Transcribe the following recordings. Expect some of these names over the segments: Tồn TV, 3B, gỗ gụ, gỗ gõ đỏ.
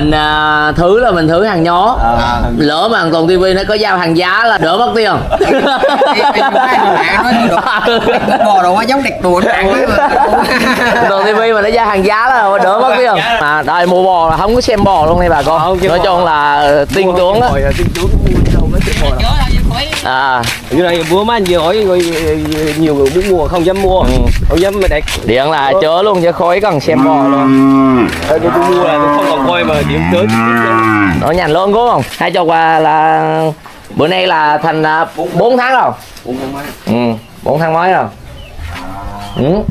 mình thứ là mình thử hàng nhó, lỡ mà Tồn TV nó có giao hàng giá là đỡ mất tiêu. Tồn TV mà nó giao hàng giá là đỡ mất tiêu. Mà đây mua bò là không có xem bò luôn đây bà con, nói chung là tin tưởng đó. Như này bữa mấy anh vừa hỏi nhiều người muốn mua không dám mua, không dám mà đặt điện là chớ luôn chứ khói cần xem bò luôn. Tôi mua là tôi không còn coi mà điểm tới nó nhành luôn đúng không? Hai chục là bữa nay là thành 4 tháng rồi. 4 tháng mấy? Ừ, 4 tháng mấy rồi.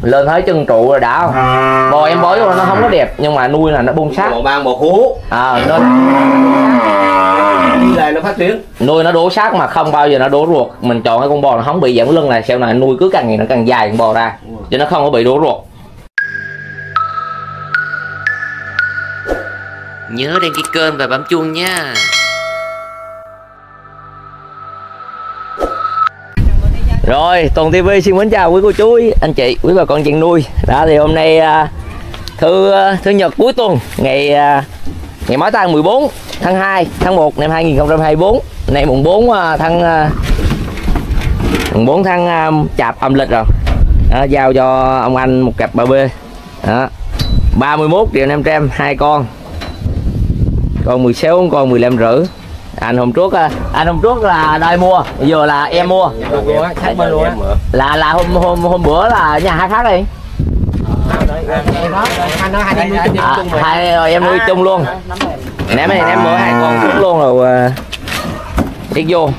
Lên thấy chân trụ rồi đã không? Bò em bói nó không có đẹp nhưng mà nuôi là nó bung sát. Bò ban bò hú. Nên là nó phát triển, nuôi nó đổ xác mà không bao giờ nó đổ ruột. Mình chọn cái con bò nó không bị giãn lưng này, sau này nuôi cứ càng ngày nó càng dài con bò ra chứ nó không có bị đổ ruột. Nhớ đăng ký kênh và bấm chuông nha. Rồi Tồn TV xin mến chào quý cô chú, anh chị, quý bà con chăn nuôi. Đó thì hôm nay thứ nhật cuối tuần, ngày mấy ta 14 tháng 2 tháng 1 năm 2024, nay mùng 4 tháng chạp âm lịch rồi. Đó, giao cho ông anh một cặp ba b 31 triệu 500, hai con 16, con 15 rưỡi. Anh hôm trước là đòi mua, giờ là em mua là hôm bữa là nhà hai khác đi. Hai rồi em nuôi chung luôn. Ném này ném bữa hai con xuống luôn rồi biết vô.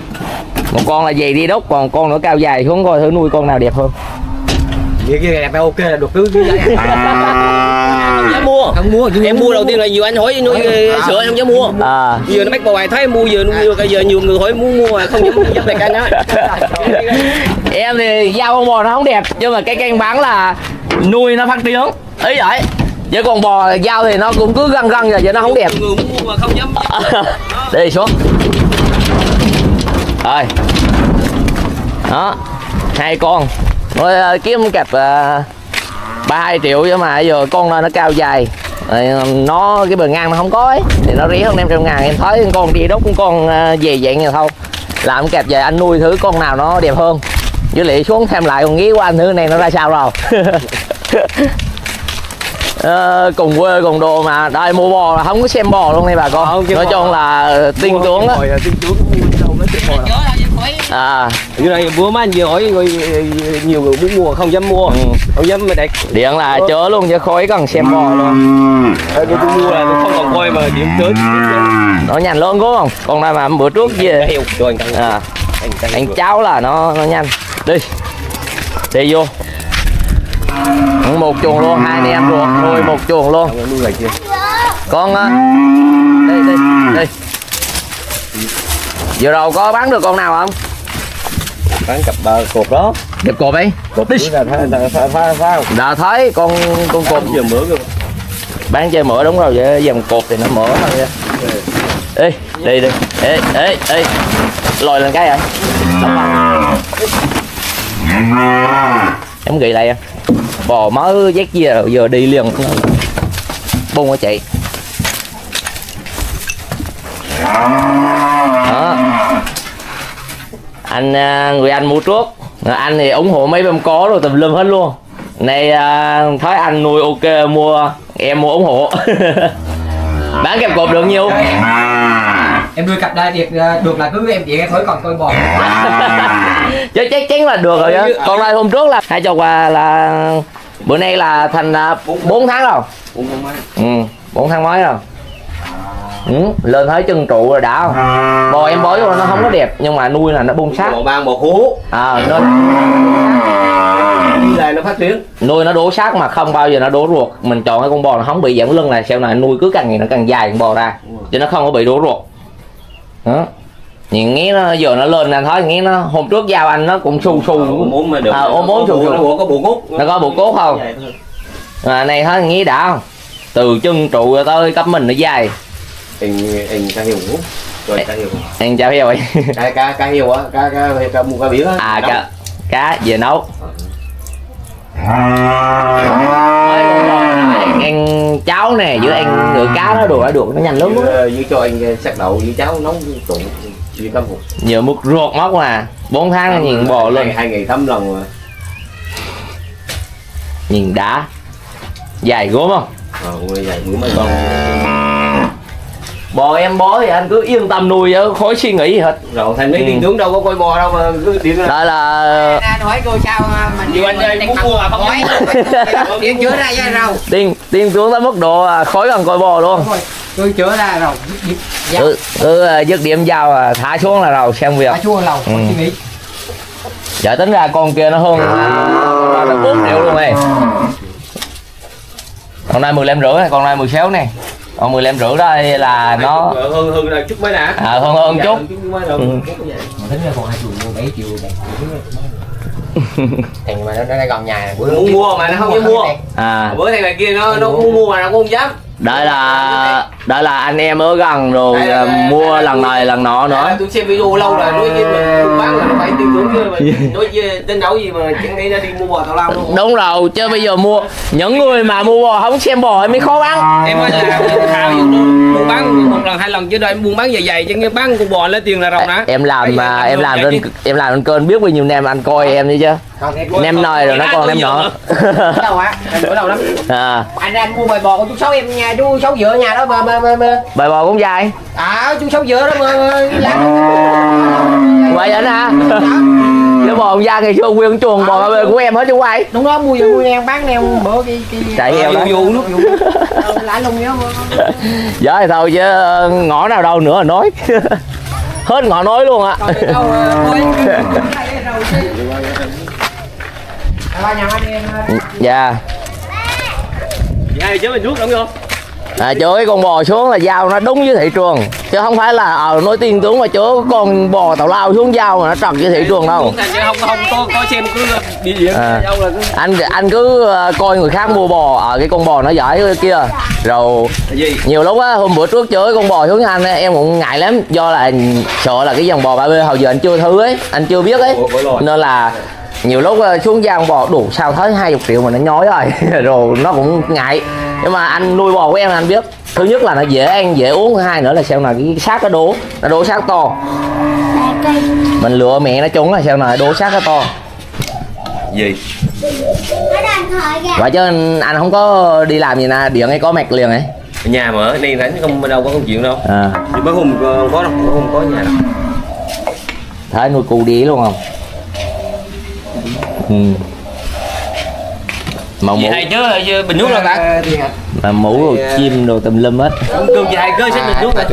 Một con là dày đi đốc, còn con nữa cao dài xuống, coi thử nuôi con nào đẹp hơn. Vậy kia đẹp ok là được cứ mua. Không mua, em mua đầu tiên là nhiều anh hỏi nuôi sữa em không dám mua. Giờ nó bắt bầu bài thấy em mua giờ nhiều người hỏi muốn mua mà không dám đặt canh đó. Em thì giao con bò nó không đẹp nhưng mà cái canh bán là nuôi nó phát triển ý vậy. Với con bò dao thì nó cũng cứ găng găng rồi vậy nó không đẹp. Người muốn mua mà không dám. Đi xuống. Rồi. Đó. Hai con. Rồi kiếm cặp 32 triệu chứ mà giờ con nó cao dài. Nó cái bờ ngang nó không có ấy, thì nó rẻ hơn 500 ngàn. Em thấy con đi đốc con về dạng nhà thôi. Làm cặp về anh nuôi thử con nào nó đẹp hơn. Với lại xuống thêm lại còn nghĩ của anh thử này nó ra sao rồi. Cùng quê cùng đồ mà đây mua bò là không có xem bò luôn đây bà con, nói chung là tin tưởng đó. Như này bữa mấy anh vừa hỏi nhiều người muốn mua không dám mua, không dám mà đặt điện là chớ luôn chứ khói cần xem bò luôn. Tôi mua là tôi không còn coi mà điểm tới nó nhanh luôn đúng không? Còn đây mà bữa trước về anh cháu là nó nhanh đi đi vô một chuồng luôn, hai anh em ruột nuôi một chuồng luôn. Con đi vừa đầu có bán được con nào không? Bán cặp cột đó, cặp cột ấy, cột đã thấy con cột bán chơi mỡ đúng rồi, vậy dòng cột thì nó mỡ thôi. Ê đi đi ê lòi lên cái vậy em ghi lại em. Bò mới vét gì rồi giờ đi liền bung hả chị? Đó. Người anh mua trước, anh thì ủng hộ mấy bơm có rồi tùm lum hết luôn. Này thấy anh nuôi ok mua, em mua ủng hộ. Bán kẹp cột được nhiêu? Em nuôi cặp đây được là cứ em chị em thổi còn coi bò. Chứ chắc chắn là được rồi đó. Còn đây hôm trước là hai chục là bữa nay là thành 4 tháng rồi. 4 tháng mấy? Ừ, 4 tháng mấy rồi. Lên thấy chân trụ rồi đã không? Bò em bói nó không có đẹp nhưng mà nuôi là nó bung sát. Bò ban bò hú. Nên là nó phát triển. Nuôi nó đổ xác mà không bao giờ nó đổ ruột. Mình chọn cái con bò nó không bị giãn lưng này, sau này nuôi cứ càng ngày nó càng dài con bò ra chứ nó không có bị đổ ruột. Đó. Nhìn nghe nó giờ nó lên là thôi, nghe nó hôm trước giao anh nó cũng xu xu muốn mà được. Muốn xu xu. Nó có bộ cốt. Nó có bộ cốt không? Này thôi nghe đã không? Từ chân trụ tới cấp mình nó dài. Anh cá heo ngủ. Rồi cá heo. Anh chào heo ấy. Cá heo á, cá mua cá biển á. Cá về nấu. ăn cháo nè, giữa ăn nửa cá nó đùa đã được, nó nhanh lắm. Như cho anh sắc đậu với cháo nóng trộn gì tâm phục. Giờ mực ruột móc mà 4 tháng nhìn bò lên. 2 ngày thấm lần mà. Nhìn đá. Dài gốm không? Dài gốm mấy con. Bò em bó thì anh cứ yên tâm nuôi chứ khỏi suy nghĩ gì hết. Rồi thằng mấy tiền tướng đâu có coi bò đâu mà cứ điện ra. Đây là hỏi cô sao mình anh ơi muốn mua mà không có. Điện chữa ra ra đâu. Tiền tướng tới mức độ khỏi cần coi bò luôn. Tôi chữa ra rồi. Cứ dứt điểm dao thả xuống là rồi xem việc. Thả xuống là rồi, suy nghĩ. Dạ tính ra con kia nó hơn nó 4 triệu luôn này. Con này 15 rưỡi này, con này 16 này. Còn 15 rưỡi đây là nó hơn là chút mới nè. Hơn chút. Thì mà nó còn nhà muốn mua mà nó không mua. Bữa thằng này kia nó muốn mua mà nó cũng không dám. Đây là anh em ở gần rồi mua lần này lần nọ nữa. Tôi xem video lâu rồi nói với mình bán là nó phải tiêu tốn chứ mà nói với tên đấu gì mà chẳng nghĩ ra đi mua bò tào lao luôn. Đúng rồi, chứ bây giờ mua những người mà mua bò không xem bò thì mới khó bán. Em ơi là thao vụ buôn bán một lần hai lần chứ đâu em buôn bán dày chứ nghe bán con bò lấy tiền là rồng hả? Em làm trên kênh biết bao nhiêu em anh coi em đi chứ. Nem nồi rồi nó còn nem nhỏ. Đâu hả? Em đầu lắm. Anh mua bài bò của chú Sáu em nhà chú Sáu dựa nhà đó mà. Bài bò cũng dài. Chú Sáu dựa đó mà. Vậy anh hả? Cái bò ông gia ngày xưa nguyên chuồng bò của em hết chứ quay. Đúng đó, mua vô em bán em bữa cái chạy heo đó. Lãi luôn nhớ. Giờ thì thôi chứ ngõ nào đâu nữa nói. Hết ngõ nói luôn ạ. Dạ. Chửi con bò xuống là dao nó đúng với thị trường chứ không phải là nói tiên tướng mà chửi con bò tào lao xuống dao mà nó trật với thị trường đâu. Không có xem cứ đi diễn đâu là cứ... Anh cứ coi người khác mua bò ở cái con bò nó giỏi kia rồi nhiều lúc á. Hôm bữa trước chửi con bò xuống anh em cũng ngại lắm do là sợ là cái dòng bò ba b hồi giờ anh chưa thử ấy, anh chưa biết ấy nên là nhiều lúc xuống giao bò đủ sao thấy 20 triệu mà nó nhói rồi rồi nó cũng ngại. Nhưng mà anh nuôi bò của em anh biết thứ nhất là nó dễ ăn dễ uống, thứ hai nữa là xem là cái xác nó đổ, nó đổ xác to mình lựa mẹ nó trúng là xem là đổ xác nó to gì vậy chứ anh không có đi làm gì nè điện hay có mạch liền ấy nhà mà ở đây đánh không đâu có công chuyện đâu nhưng bác Hùng có đâu không có nhà đâu thấy nuôi cù đĩa luôn không. Màu mũ hay chứ bình nước đâu ta. Màu mũ rồi chim rồi tùm lum hết. Cơm gì hay cơ sách bình nước ta.